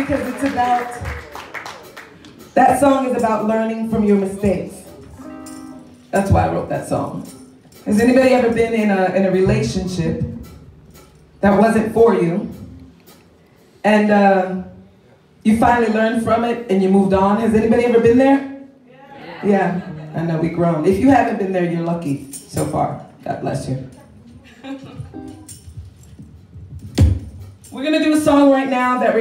because it's about, that song is about learning from your mistakes. That's why I wrote that song. Has anybody ever been in a relationship that wasn't for you, and you finally learned from it and you moved on? Has anybody ever been there? Yeah. Yeah, I know we grown. If you haven't been there, you're lucky so far. God bless you. We're gonna do a song right now that